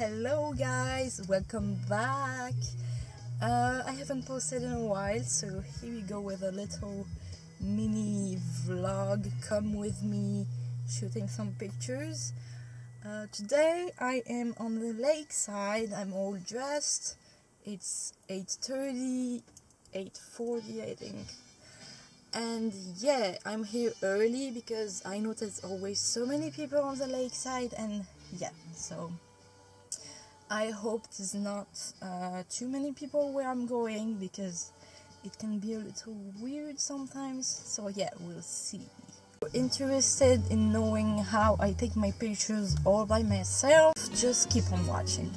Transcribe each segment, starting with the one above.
Hello guys, welcome back. I haven't posted in a while, so here we go with a little mini vlog. Come with me shooting some pictures. Today I am on the lakeside. I'm all dressed. It's 8:30, 8:40 I think. And yeah, I'm here early because I know there's always so many people on the lakeside, and yeah, so I hope there's not too many people where I'm going, because it can be a little weird sometimes. So yeah, we'll see. If you're interested in knowing how I take my pictures all by myself, just keep on watching.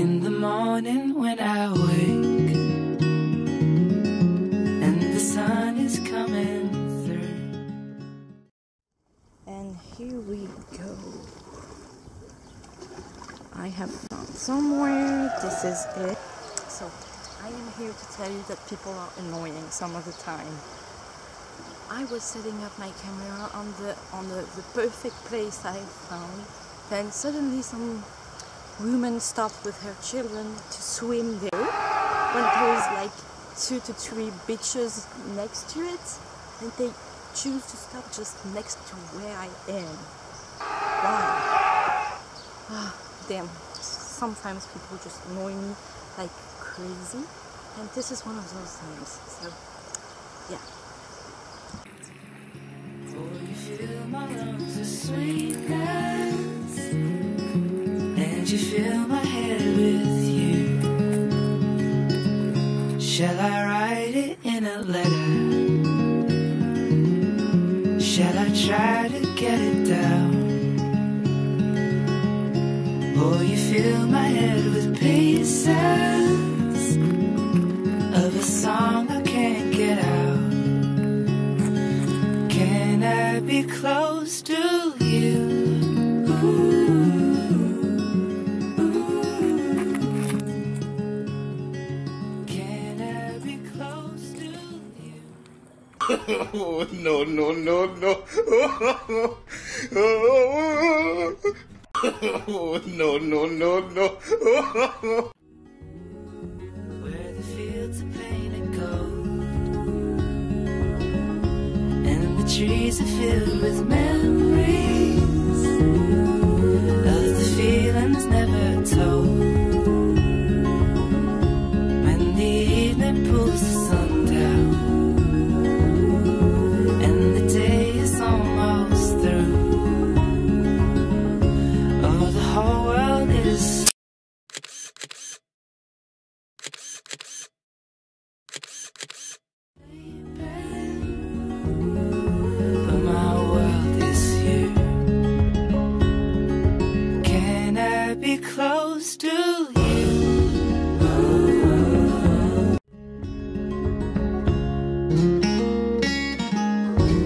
In the morning when I wake and the sun is coming through. And here we go. I have found somewhere. This is it. So I am here to tell you that people are annoying some of the time. I was setting up my camera on the perfect place I found. Then suddenly some woman stopped with her children to swim there, when there is like 2 to 3 beaches next to it, and they choose to stop just next to where I am. Wow. Ah. Damn, sometimes people just annoy me like crazy, and this is one of those times. So yeah. Oh, you feel my lungs of sweetness, and you fill my head with you. Shall I write it in a letter? Shall I try to get it down? Oh, you fill my head with pieces of a song I can't get out. Can I be close to you? Ooh, ooh. Can I be close to you? Oh, no, no, no, no. Oh, oh, oh. Oh, no, no, no, no. Where the fields are painted gold and the trees are filled with memories of the feelings never told. When the evening pulls the sun down and the day is almost through. Whole world is. But my world is you. Can I be close to you?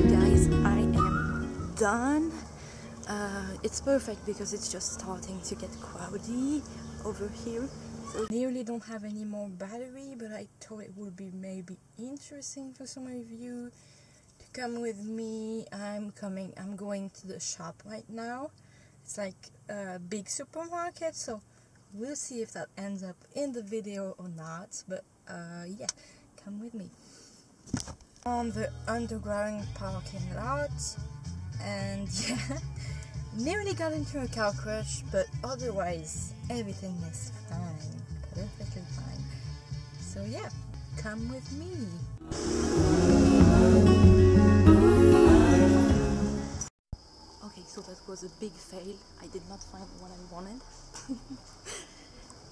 Guys, I am done. It's perfect because it's just starting to get cloudy over here. So nearly don't have any more battery, but I thought it would be maybe interesting for some of you to come with me. I'm going to the shop right now. It's like a big supermarket, so we'll see if that ends up in the video or not. But yeah, come with me. On the underground parking lot, and yeah. Nearly got into a car crash, but otherwise everything is fine, perfectly fine. So yeah, come with me. Okay, so that was a big fail. I did not find what I wanted.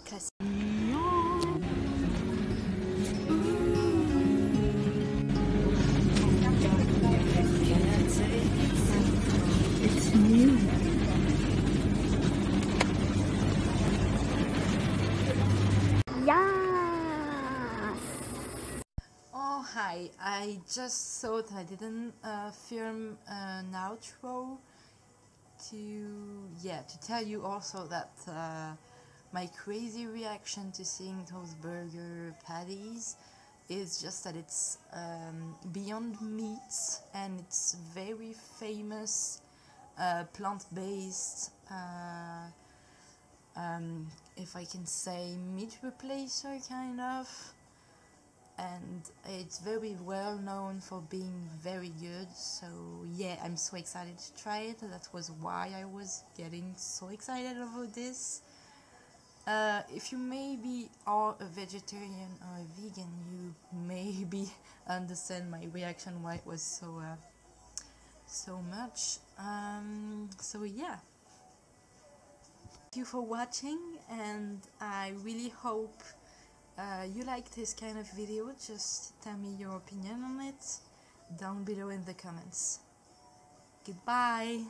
Classic. Hi, I just thought I didn't film an outro to tell you also that my crazy reaction to seeing those burger patties is just that it's Beyond Meat, and it's very famous plant-based, if I can say, meat replacer kind of, and it's very well known for being very good. So yeah, I'm so excited to try it. That was why I was getting so excited over this. If you maybe are a vegetarian or a vegan, you maybe understand my reaction why it was so so much. So yeah, thank you for watching, and I really hope you like this kind of video. Just tell me your opinion on it down below in the comments. Goodbye.